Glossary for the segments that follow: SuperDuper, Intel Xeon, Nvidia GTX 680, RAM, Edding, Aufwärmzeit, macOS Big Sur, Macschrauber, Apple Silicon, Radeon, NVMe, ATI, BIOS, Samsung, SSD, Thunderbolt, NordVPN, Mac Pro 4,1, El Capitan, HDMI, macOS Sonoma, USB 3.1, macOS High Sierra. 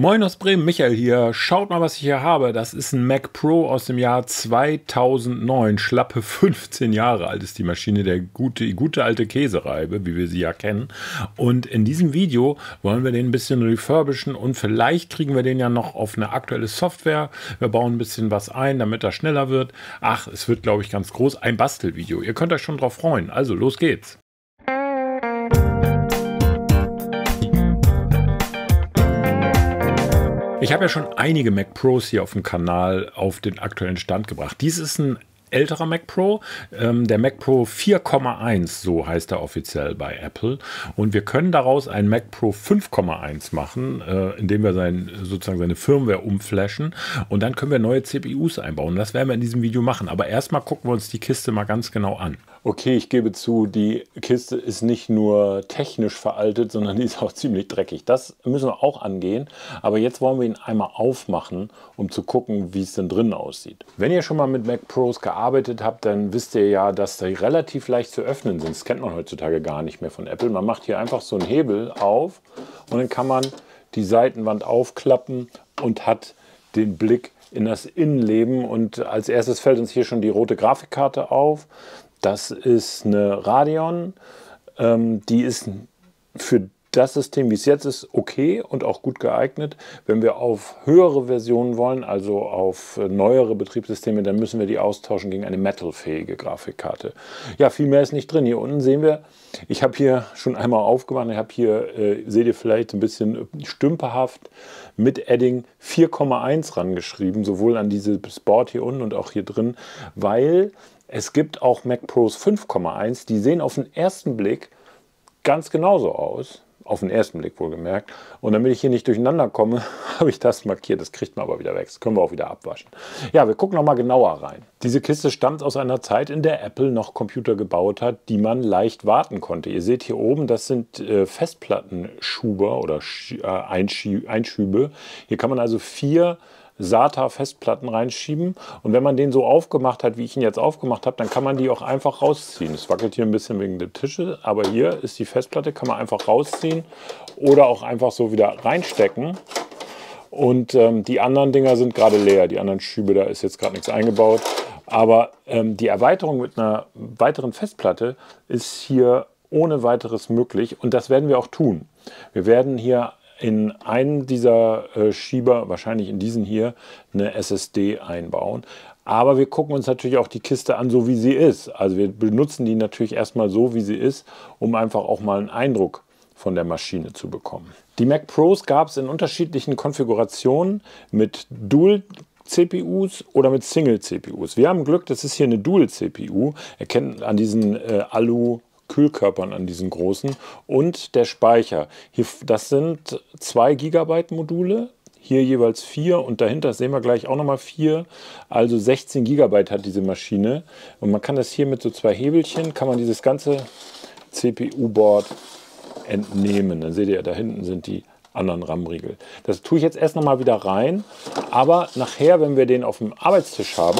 Moin aus Bremen, Michael hier. Schaut mal, was ich hier habe. Das ist ein Mac Pro aus dem Jahr 2009. Schlappe 15 Jahre alt ist die Maschine, der gute alte Käsereibe, wie wir sie ja kennen. Und in diesem Video wollen wir den ein bisschen refurbischen und vielleicht kriegen wir den ja noch auf eine aktuelle Software. Wir bauen ein bisschen was ein, damit er schneller wird. Ach, es wird, glaube ich, ganz groß. Ein Bastelvideo. Ihr könnt euch schon drauf freuen. Also, los geht's. Ich habe ja schon einige Mac Pros hier auf dem Kanal auf den aktuellen Stand gebracht. Dies ist ein älterer Mac Pro, der Mac Pro 4,1, so heißt er offiziell bei Apple. Und wir können daraus einen Mac Pro 5,1 machen, indem wir sozusagen seine Firmware umflashen. Und dann können wir neue CPUs einbauen. Das werden wir in diesem Video machen. Aber erstmal gucken wir uns die Kiste mal ganz genau an. Okay, ich gebe zu, die Kiste ist nicht nur technisch veraltet, sondern die ist auch ziemlich dreckig. Das müssen wir auch angehen. Aber jetzt wollen wir ihn einmal aufmachen, um zu gucken, wie es denn drin aussieht. Wenn ihr schon mal mit Mac Pros gearbeitet habt, dann wisst ihr ja, dass die relativ leicht zu öffnen sind. Das kennt man heutzutage gar nicht mehr von Apple. Man macht hier einfach so einen Hebel auf und dann kann man die Seitenwand aufklappen und hat den Blick in das Innenleben. Und als erstes fällt uns hier schon die rote Grafikkarte auf. Das ist eine Radeon. Die ist für das System, wie es jetzt ist, okay und auch gut geeignet. Wenn wir auf höhere Versionen wollen, also auf neuere Betriebssysteme, dann müssen wir die austauschen gegen eine Metal-fähige Grafikkarte. Ja, viel mehr ist nicht drin. Hier unten sehen wir, ich habe hier schon einmal aufgemacht, ich habe hier, seht ihr vielleicht ein bisschen stümperhaft, mit Edding 4,1 rangeschrieben, sowohl an dieses Board hier unten und auch hier drin, weil es gibt auch Mac Pros 5,1, die sehen auf den ersten Blick ganz genauso aus. Auf den ersten Blick wohlgemerkt. Und damit ich hier nicht durcheinander komme, habe ich das markiert. Das kriegt man aber wieder weg. Das können wir auch wieder abwaschen. Ja, wir gucken nochmal genauer rein. Diese Kiste stammt aus einer Zeit, in der Apple noch Computer gebaut hat, die man leicht warten konnte. Ihr seht hier oben, das sind Festplattenschuber oder Einschübe. Hier kann man also 4 SATA-Festplatten reinschieben. Und wenn man den so aufgemacht hat, wie ich ihn jetzt aufgemacht habe, dann kann man die auch einfach rausziehen. Es wackelt hier ein bisschen wegen dem Tische, aber hier ist die Festplatte, kann man einfach rausziehen oder auch einfach so wieder reinstecken. Und die anderen Dinger sind gerade leer. Die anderen Schübe, da ist jetzt gerade nichts eingebaut. Aber die Erweiterung mit einer weiteren Festplatte ist hier ohne weiteres möglich. Und das werden wir auch tun. Wir werden hier in einen dieser Schieber, wahrscheinlich in diesen hier, eine SSD einbauen. Aber wir gucken uns natürlich auch die Kiste an, so wie sie ist. Also wir benutzen die natürlich erstmal so, wie sie ist, um einfach auch mal einen Eindruck von der Maschine zu bekommen. Die Mac Pros gab es in unterschiedlichen Konfigurationen mit Dual-CPUs oder mit Single-CPUs. Wir haben Glück, das ist hier eine Dual-CPU. Erkennt an diesen Alu-Kühlkörpern, an diesen großen, und der Speicher. Hier, das sind 2 GB Module, hier jeweils 4 und dahinter sehen wir gleich auch nochmal 4, also 16 GB hat diese Maschine und man kann das hier mit so 2 Hebelchen, kann man dieses ganze CPU-Board entnehmen. Dann seht ihr, da hinten sind die anderen RAM-Riegel. Das tue ich jetzt erst nochmal wieder rein, aber nachher, wenn wir den auf dem Arbeitstisch haben,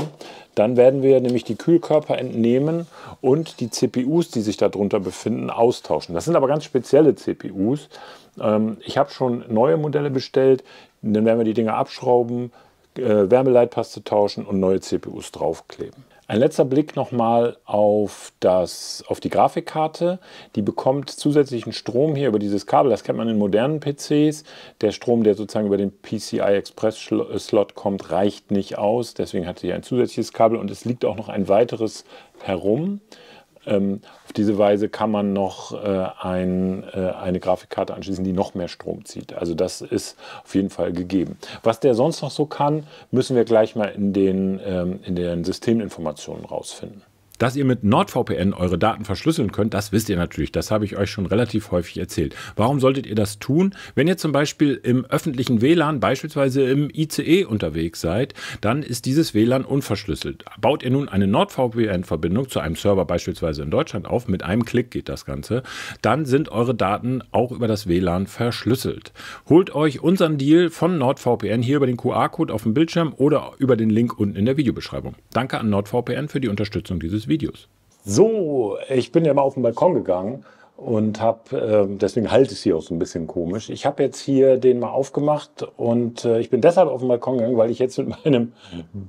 dann werden wir nämlich die Kühlkörper entnehmen und die CPUs, die sich darunter befinden, austauschen. Das sind aber ganz spezielle CPUs. Ich habe schon neue Modelle bestellt. Dann werden wir die Dinger abschrauben, Wärmeleitpaste tauschen und neue CPUs draufkleben. Ein letzter Blick nochmal auf die Grafikkarte. Die bekommt zusätzlichen Strom hier über dieses Kabel. Das kennt man in modernen PCs. Der Strom, der sozusagen über den PCI-Express-Slot kommt, reicht nicht aus. Deswegen hat sie ein zusätzliches Kabel und es liegt auch noch ein weiteres herum. Auf diese Weise kann man noch eine Grafikkarte anschließen, die noch mehr Strom zieht. Also das ist auf jeden Fall gegeben. Was der sonst noch so kann, müssen wir gleich mal in den Systeminformationen rausfinden. Dass ihr mit NordVPN eure Daten verschlüsseln könnt, das wisst ihr natürlich. Das habe ich euch schon relativ häufig erzählt. Warum solltet ihr das tun? Wenn ihr zum Beispiel im öffentlichen WLAN, beispielsweise im ICE unterwegs seid, dann ist dieses WLAN unverschlüsselt. Baut ihr nun eine NordVPN-Verbindung zu einem Server beispielsweise in Deutschland auf, mit einem Klick geht das Ganze, dann sind eure Daten auch über das WLAN verschlüsselt. Holt euch unseren Deal von NordVPN hier über den QR-Code auf dem Bildschirm oder über den Link unten in der Videobeschreibung. Danke an NordVPN für die Unterstützung dieses Videos. So, ich bin ja mal auf den Balkon gegangen und habe, deswegen halte ich sie auch so ein bisschen komisch. Ich habe jetzt hier den mal aufgemacht und ich bin deshalb auf den Balkon gegangen, weil ich jetzt mit meinem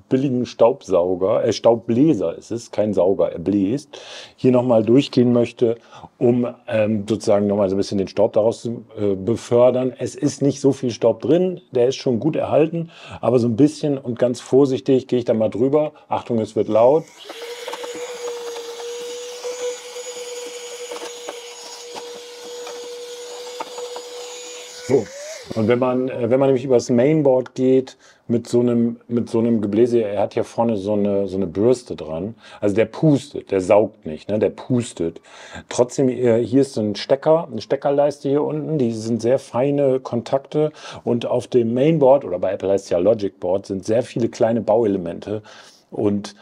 billigen Staubsauger, Staubbläser ist es, kein Sauger, er bläst, hier nochmal durchgehen möchte, um sozusagen nochmal so ein bisschen den Staub daraus zu befördern. Es ist nicht so viel Staub drin, der ist schon gut erhalten, aber so ein bisschen und ganz vorsichtig gehe ich da mal drüber. Achtung, es wird laut. So. Und wenn man nämlich übers Mainboard geht mit so einem Gebläse, er hat hier vorne so eine Bürste dran. Also der pustet, der saugt nicht, ne? Der pustet. Trotzdem, hier ist so ein Stecker, eine Steckerleiste hier unten. Die sind sehr feine Kontakte. Und auf dem Mainboard, oder bei Apple heißt es ja Logic Board, sind sehr viele kleine Bauelemente. Und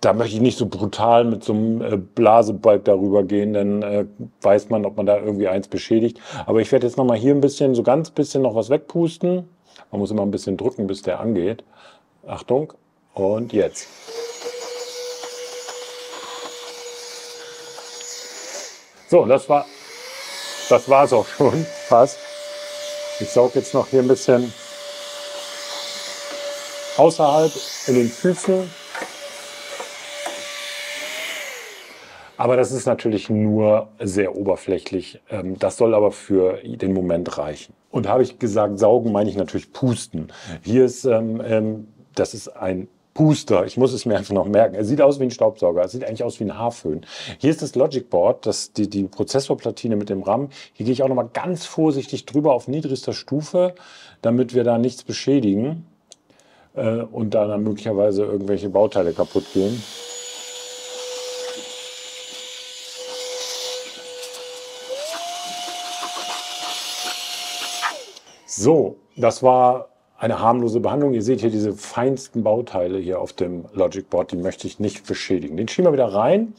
da möchte ich nicht so brutal mit so einem Blasebalg darüber gehen, dann weiß man, ob man da irgendwie eins beschädigt. Aber ich werde jetzt nochmal hier ein bisschen, so ganz bisschen noch was wegpusten. Man muss immer ein bisschen drücken, bis der angeht. Achtung. Und jetzt. So, das war's auch schon fast. Ich sauge jetzt noch hier ein bisschen außerhalb in den Füßen. Aber das ist natürlich nur sehr oberflächlich. Das soll aber für den Moment reichen. Und habe ich gesagt, saugen, meine ich natürlich pusten. Hier ist, das ist ein Puster. Ich muss es mir einfach noch merken. Er sieht aus wie ein Staubsauger. Er sieht eigentlich aus wie ein Haarföhn. Hier ist das Logic Board, die Prozessorplatine mit dem RAM. Hier gehe ich auch nochmal ganz vorsichtig drüber auf niedrigster Stufe, damit wir da nichts beschädigen und da dann möglicherweise irgendwelche Bauteile kaputt gehen. So, das war eine harmlose Behandlung. Ihr seht hier diese feinsten Bauteile hier auf dem Logic Board, die möchte ich nicht beschädigen. Den schieben wir wieder rein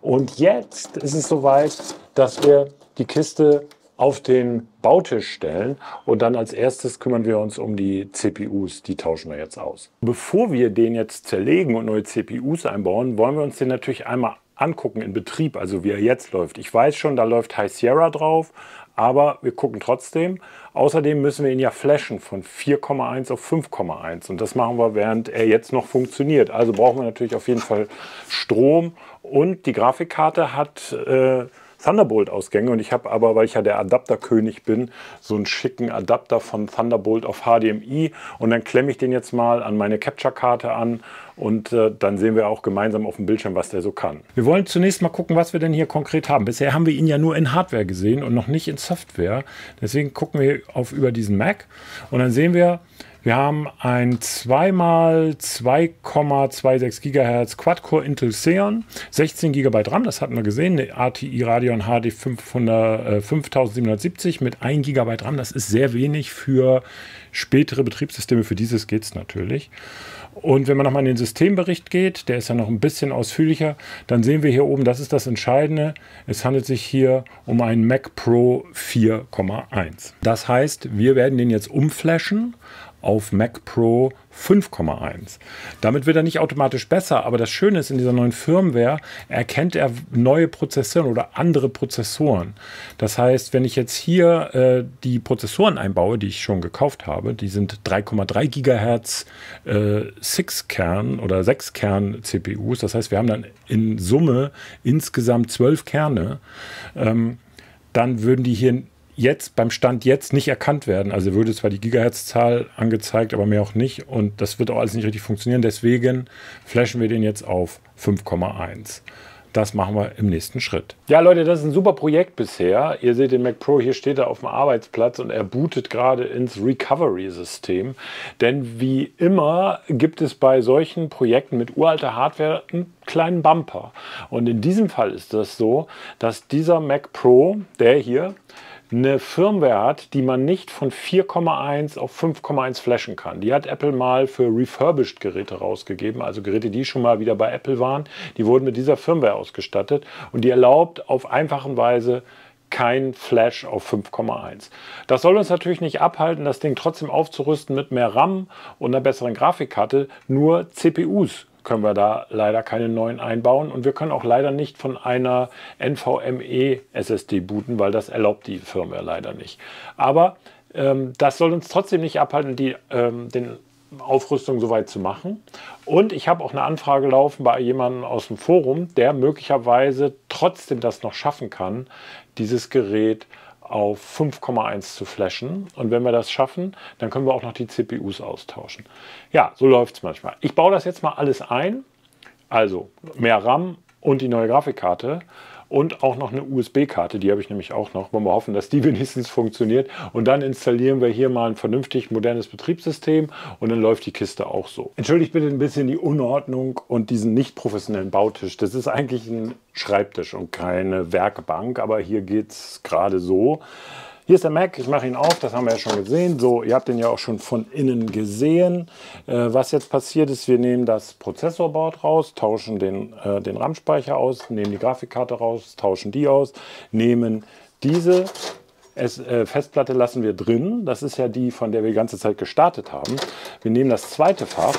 und jetzt ist es soweit, dass wir die Kiste auf den Bautisch stellen und dann als erstes kümmern wir uns um die CPUs, die tauschen wir jetzt aus. Bevor wir den jetzt zerlegen und neue CPUs einbauen, wollen wir uns den natürlich einmal angucken in Betrieb, also wie er jetzt läuft. Ich weiß schon, da läuft High Sierra drauf, aber wir gucken trotzdem. Außerdem müssen wir ihn ja flashen von 4,1 auf 5,1 und das machen wir, während er jetzt noch funktioniert. Also brauchen wir natürlich auf jeden Fall Strom und die Grafikkarte hat Thunderbolt-Ausgänge und ich habe aber, weil ich ja der Adapterkönig bin, so einen schicken Adapter von Thunderbolt auf HDMI und dann klemme ich den jetzt mal an meine Capture-Karte an und dann sehen wir auch gemeinsam auf dem Bildschirm, was der so kann. Wir wollen zunächst mal gucken, was wir denn hier konkret haben. Bisher haben wir ihn ja nur in Hardware gesehen und noch nicht in Software. Deswegen gucken wir auf über diesen Mac und dann sehen wir, wir haben ein 2x2,26 GHz Quad-Core Intel Xeon, 16 GB RAM, das hatten wir gesehen, eine ATI Radeon HD 5770 mit 1 GB RAM, das ist sehr wenig für spätere Betriebssysteme, für dieses geht es natürlich. Und wenn man nochmal in den Systembericht geht, der ist ja noch ein bisschen ausführlicher, dann sehen wir hier oben, das ist das Entscheidende, es handelt sich hier um einen Mac Pro 4,1. Das heißt, wir werden den jetzt umflashen auf Mac Pro 5,1. Damit wird er nicht automatisch besser, aber das Schöne ist, in dieser neuen Firmware erkennt er neue Prozessoren oder andere Prozessoren. Das heißt, wenn ich jetzt hier die Prozessoren einbaue, die ich schon gekauft habe, die sind 3,3 GHz 6-Kern oder 6-Kern-CPUs. Das heißt, wir haben dann in Summe insgesamt 12 Kerne. Dann würden die hier jetzt beim Stand jetzt nicht erkannt werden. Also würde zwar die Gigahertz-Zahl angezeigt, aber mehr auch nicht. Und das wird auch alles nicht richtig funktionieren. Deswegen flashen wir den jetzt auf 5,1. Das machen wir im nächsten Schritt. Ja, Leute, das ist ein super Projekt bisher. Ihr seht den Mac Pro, hier steht er auf dem Arbeitsplatz und er bootet gerade ins Recovery-System. Denn wie immer gibt es bei solchen Projekten mit uralter Hardware einen kleinen Bumper. Und in diesem Fall ist das so, dass dieser Mac Pro, der hier, eine Firmware hat, die man nicht von 4,1 auf 5,1 flashen kann. Die hat Apple mal für refurbished Geräte rausgegeben, also Geräte, die schon mal wieder bei Apple waren, die wurden mit dieser Firmware ausgestattet und die erlaubt auf einfachen Weise kein Flash auf 5,1. Das soll uns natürlich nicht abhalten, das Ding trotzdem aufzurüsten mit mehr RAM und einer besseren Grafikkarte, nur CPUs können wir da leider keine neuen einbauen. Und wir können auch leider nicht von einer NVMe SSD booten, weil das erlaubt die Firmware leider nicht. Aber das soll uns trotzdem nicht abhalten, die den Aufrüstung soweit zu machen. Und ich habe auch eine Anfrage laufen bei jemandem aus dem Forum, der möglicherweise trotzdem das noch schaffen kann, dieses Gerät auf 5,1 zu flashen. Und wenn wir das schaffen, dann können wir auch noch die CPUs austauschen. Ja, so läuft es manchmal. Ich baue das jetzt mal alles ein. Also mehr RAM und die neue Grafikkarte. Und auch noch eine USB-Karte, die habe ich nämlich auch noch. Wollen wir hoffen, dass die wenigstens funktioniert. Und dann installieren wir hier mal ein vernünftig modernes Betriebssystem und dann läuft die Kiste auch so. Entschuldigt bitte ein bisschen die Unordnung und diesen nicht professionellen Bautisch. Das ist eigentlich ein Schreibtisch und keine Werkbank, aber hier geht es gerade so. Hier ist der Mac, ich mache ihn auf, das haben wir ja schon gesehen. So, ihr habt den ja auch schon von innen gesehen. Was jetzt passiert ist, wir nehmen das Prozessorboard raus, tauschen den RAM-Speicher aus, nehmen die Grafikkarte raus, tauschen die aus, nehmen diese Festplatte lassen wir drin. Das ist ja die, von der wir die ganze Zeit gestartet haben. Wir nehmen das zweite Fach,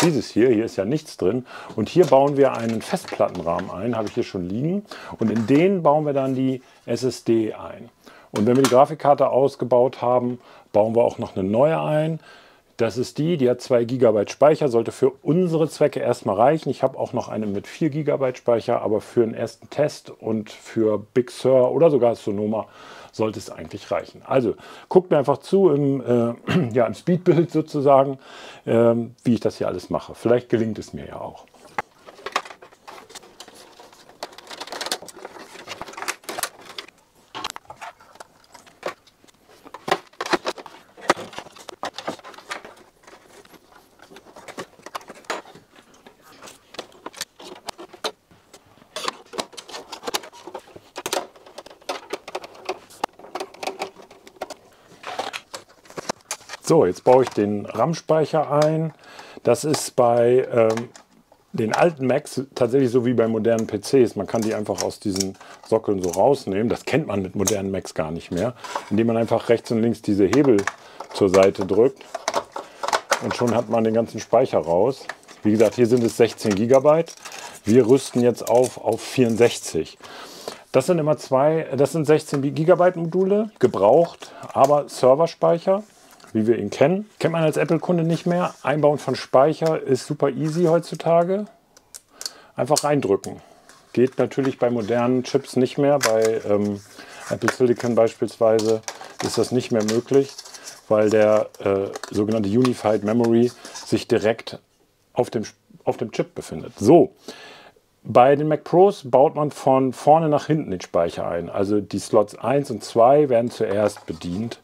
dieses hier ist ja nichts drin. Und hier bauen wir einen Festplattenrahmen ein, habe ich hier schon liegen. Und in den bauen wir dann die SSD ein. Und wenn wir die Grafikkarte ausgebaut haben, bauen wir auch noch eine neue ein. Das ist die hat 2 GB Speicher, sollte für unsere Zwecke erstmal reichen. Ich habe auch noch eine mit 4 GB Speicher, aber für den ersten Test und für Big Sur oder sogar Sonoma sollte es eigentlich reichen. Also guckt mir einfach zu im Speedbild sozusagen, wie ich das hier alles mache. Vielleicht gelingt es mir ja auch. So, jetzt baue ich den RAM-Speicher ein. Das ist bei den alten Macs tatsächlich so wie bei modernen PCs. Man kann die einfach aus diesen Sockeln so rausnehmen. Das kennt man mit modernen Macs gar nicht mehr. Indem man einfach rechts und links diese Hebel zur Seite drückt. Und schon hat man den ganzen Speicher raus. Wie gesagt, hier sind es 16 GB. Wir rüsten jetzt auf 64. Das sind immer das sind 16 GB Module, gebraucht, aber Serverspeicher, wie wir ihn kennen. Kennt man als Apple-Kunde nicht mehr. Einbauen von Speicher ist super easy heutzutage. Einfach reindrücken. Geht natürlich bei modernen Chips nicht mehr. Bei Apple Silicon beispielsweise ist das nicht mehr möglich, weil der sogenannte Unified Memory sich direkt auf dem Chip befindet. So, bei den Mac Pros baut man von vorne nach hinten den Speicher ein. Also die Slots 1 und 2 werden zuerst bedient.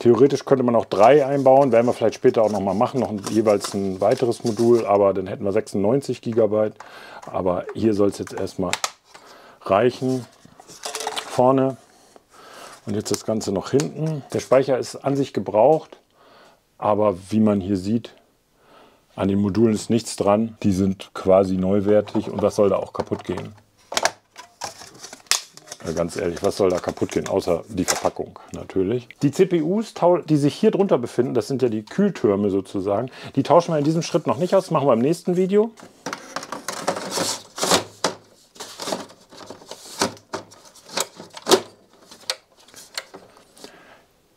Theoretisch könnte man auch 3 einbauen, werden wir vielleicht später auch nochmal machen, jeweils ein weiteres Modul, aber dann hätten wir 96 GB. Aber hier soll es jetzt erstmal reichen, vorne und jetzt das Ganze noch hinten. Der Speicher ist an sich gebraucht, aber wie man hier sieht, an den Modulen ist nichts dran. Die sind quasi neuwertig und was soll da auch kaputt gehen? Ganz ehrlich, was soll da kaputt gehen, außer die Verpackung natürlich. Die CPUs, die sich hier drunter befinden, das sind ja die Kühltürme sozusagen, die tauschen wir in diesem Schritt noch nicht aus, machen wir im nächsten Video.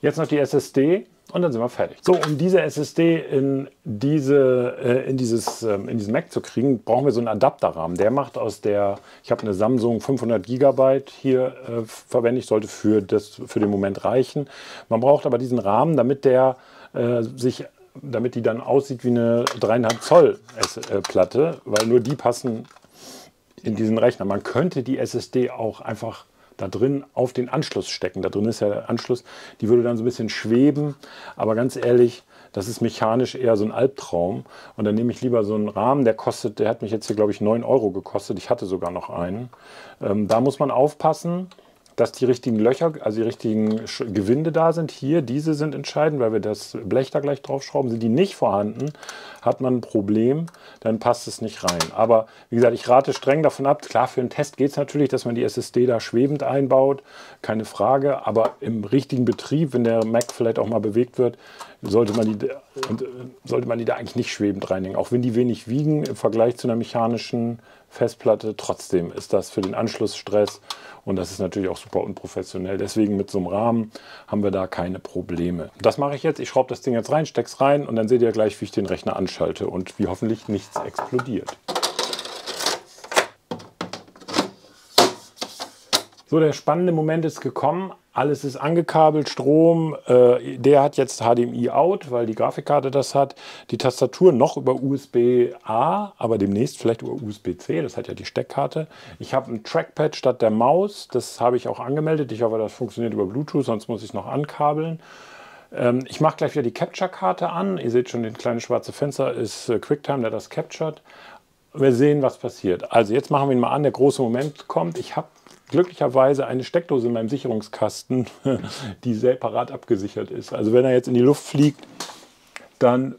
Jetzt noch die SSD und dann sind wir fertig. So, um diese SSD in diesen Mac zu kriegen, brauchen wir so einen Adapterrahmen. Der macht ich habe eine Samsung 500 GB hier verwendet, sollte für den Moment reichen. Man braucht aber diesen Rahmen, damit die dann aussieht wie eine 3,5 Zoll Platte, weil nur die passen in diesen Rechner. Man könnte die SSD auch einfach da drin auf den Anschluss stecken. Da drin ist ja der Anschluss, die würde dann so ein bisschen schweben. Aber ganz ehrlich, das ist mechanisch eher so ein Albtraum. Und dann nehme ich lieber so einen Rahmen, der hat mich jetzt hier, glaube ich, 9 € gekostet. Ich hatte sogar noch einen. Da muss man aufpassen, dass die richtigen Löcher, also die richtigen Gewinde da sind. Hier, diese sind entscheidend, weil wir das Blech da gleich draufschrauben. Sind die nicht vorhanden, hat man ein Problem, dann passt es nicht rein. Aber wie gesagt, ich rate streng davon ab. Klar, für einen Test geht es natürlich, dass man die SSD da schwebend einbaut, keine Frage. Aber im richtigen Betrieb, wenn der Mac vielleicht auch mal bewegt wird, sollte man die da eigentlich nicht schwebend reinlegen. Auch wenn die wenig wiegen im Vergleich zu einer mechanischen Festplatte, trotzdem ist das für den Anschluss Stress und das ist natürlich auch super unprofessionell. Deswegen mit so einem Rahmen haben wir da keine Probleme. Das mache ich jetzt. Ich schraube das Ding jetzt rein, stecke es rein und dann seht ihr gleich, wie ich den Rechner anschalte und wie hoffentlich nichts explodiert. So, der spannende Moment ist gekommen. Alles ist angekabelt, Strom, der hat jetzt HDMI-Out, weil die Grafikkarte das hat. Die Tastatur noch über USB-A, aber demnächst vielleicht über USB-C, das hat ja die Steckkarte. Ich habe ein Trackpad statt der Maus, das habe ich auch angemeldet. Ich hoffe, das funktioniert über Bluetooth, sonst muss ich es noch ankabeln. Ich mache gleich wieder die Capture-Karte an. Ihr seht schon, das kleine schwarze Fenster ist QuickTime, der das captured. Wir sehen, was passiert. Also jetzt machen wir ihn mal an, der große Moment kommt. Ich habe glücklicherweise eine Steckdose in meinem Sicherungskasten, die separat abgesichert ist. Also wenn er jetzt in die Luft fliegt, dann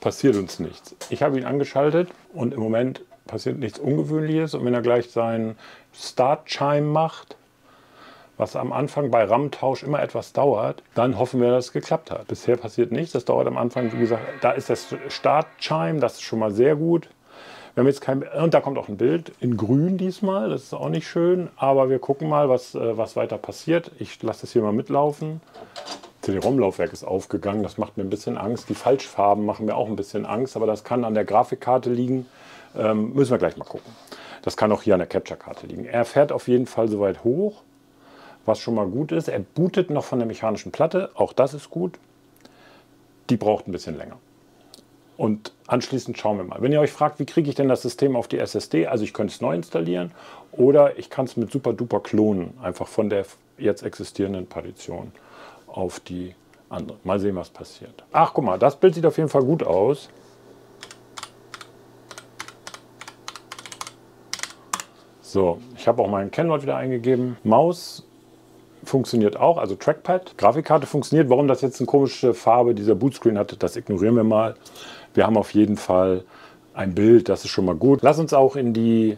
passiert uns nichts. Ich habe ihn angeschaltet und im Moment passiert nichts Ungewöhnliches. Und wenn er gleich seinen Start-Chime macht, was am Anfang bei RAM-Tausch immer etwas dauert, dann hoffen wir, dass es geklappt hat. Bisher passiert nichts, das dauert am Anfang, wie gesagt, da ist das Start-Chime, das ist schon mal sehr gut. Wir haben jetzt kein, und da kommt auch ein Bild in grün diesmal, das ist auch nicht schön, aber wir gucken mal, was weiter passiert. Ich lasse das hier mal mitlaufen. CD-ROM-Laufwerk ist aufgegangen, das macht mir ein bisschen Angst. Die Falschfarben machen mir auch ein bisschen Angst, aber das kann an der Grafikkarte liegen. Müssen wir gleich mal gucken. Das kann auch hier an der Capture-Karte liegen. Er fährt auf jeden Fall soweit hoch, was schon mal gut ist. Er bootet noch von der mechanischen Platte, auch das ist gut. Die braucht ein bisschen länger. Und anschließend schauen wir mal. Wenn ihr euch fragt, wie kriege ich denn das System auf die SSD? Also ich könnte es neu installieren oder ich kann es mit SuperDuper klonen. Einfach von der jetzt existierenden Partition auf die andere. Mal sehen, was passiert. Ach, guck mal, das Bild sieht auf jeden Fall gut aus. So, ich habe auch meinen Kennwort wieder eingegeben. Maus funktioniert auch, also Trackpad. Grafikkarte funktioniert. Warum das jetzt eine komische Farbe dieser Bootscreen hatte, das ignorieren wir mal. Wir haben auf jeden Fall ein Bild, das ist schon mal gut. Lass uns auch in die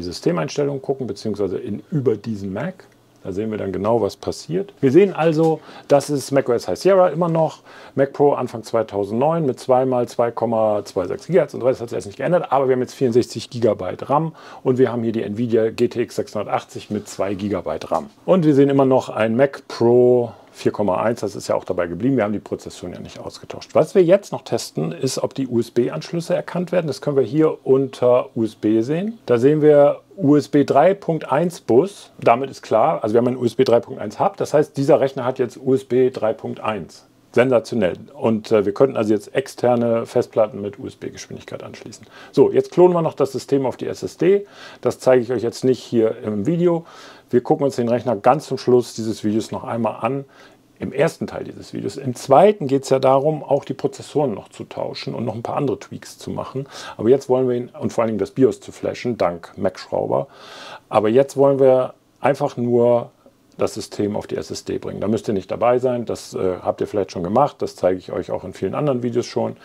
Systemeinstellungen gucken, beziehungsweise über diesen Mac. Da sehen wir dann genau, was passiert. Wir sehen also, das ist macOS High Sierra immer noch. Mac Pro Anfang 2009 mit 2x2,26 GHz und das hat sich erst nicht geändert. Aber wir haben jetzt 64 GB RAM und wir haben hier die Nvidia GTX 680 mit 2 GB RAM. Und wir sehen immer noch ein Mac Pro 4,1, das ist ja auch dabei geblieben. Wir haben die Prozessoren ja nicht ausgetauscht. Was wir jetzt noch testen, ist, ob die USB-Anschlüsse erkannt werden. Das können wir hier unter USB sehen. Da sehen wir USB 3.1 Bus. Damit ist klar, also wir haben einen USB 3.1 Hub. Das heißt, dieser Rechner hat jetzt USB 3.1. Sensationell. Und wir könnten also jetzt externe Festplatten mit USB-Geschwindigkeit anschließen. So, jetzt klonen wir noch das System auf die SSD. Das zeige ich euch jetzt nicht hier im Video. Wir gucken uns den Rechner ganz zum Schluss dieses Videos noch einmal an. Im ersten Teil dieses Videos. Im zweiten geht es ja darum, auch die Prozessoren noch zu tauschen und noch ein paar andere Tweaks zu machen. Aber jetzt wollen wir ihn, und vor allen Dingen das BIOS zu flashen, dank Macschrauber. Aber jetzt wollen wir einfach nur das System auf die SSD bringen. Da müsst ihr nicht dabei sein, das habt ihr vielleicht schon gemacht, das zeige ich euch auch in vielen anderen Videos schon.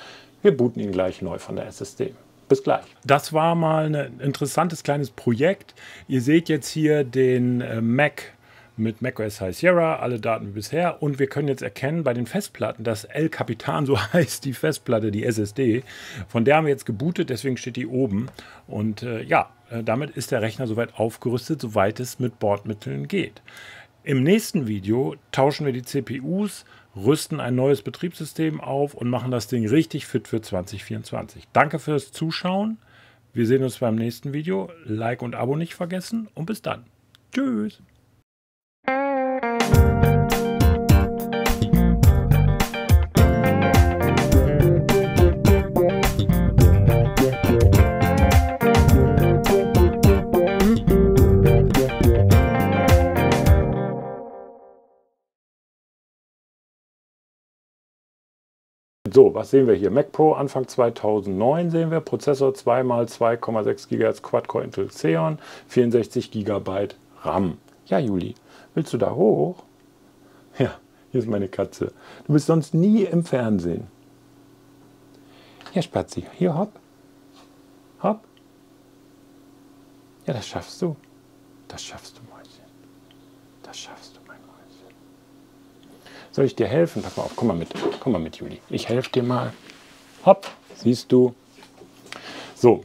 Wir booten ihn gleich neu von der SSD. Bis gleich. Das war mal ein interessantes kleines Projekt. Ihr seht jetzt hier den Mac mit macOS High Sierra, alle Daten wie bisher. Und wir können jetzt erkennen bei den Festplatten, dass El Capitan, so heißt die Festplatte, die SSD, von der haben wir jetzt gebootet, deswegen steht die oben. Und ja, damit ist der Rechner soweit aufgerüstet, soweit es mit Bordmitteln geht. Im nächsten Video tauschen wir die CPUs, rüsten ein neues Betriebssystem auf und machen das Ding richtig fit für 2024. Danke fürs Zuschauen. Wir sehen uns beim nächsten Video. Like und Abo nicht vergessen und bis dann. Tschüss. So, was sehen wir hier? Mac Pro Anfang 2009 sehen wir, Prozessor 2x2,6 GHz Quad-Core Intel Xeon, 64 GB RAM. Ja, Juli, willst du da hoch? Ja, hier ist meine Katze. Du bist sonst nie im Fernsehen. Ja, Spatzi, hier hopp. Hopp. Ja, das schaffst du. Das schaffst du, Mäuschen. Das schaffst du, mein Mäuschen. Soll ich dir helfen? Pass mal auf, komm mal mit, Juli. Ich helfe dir mal. Hopp, siehst du. So.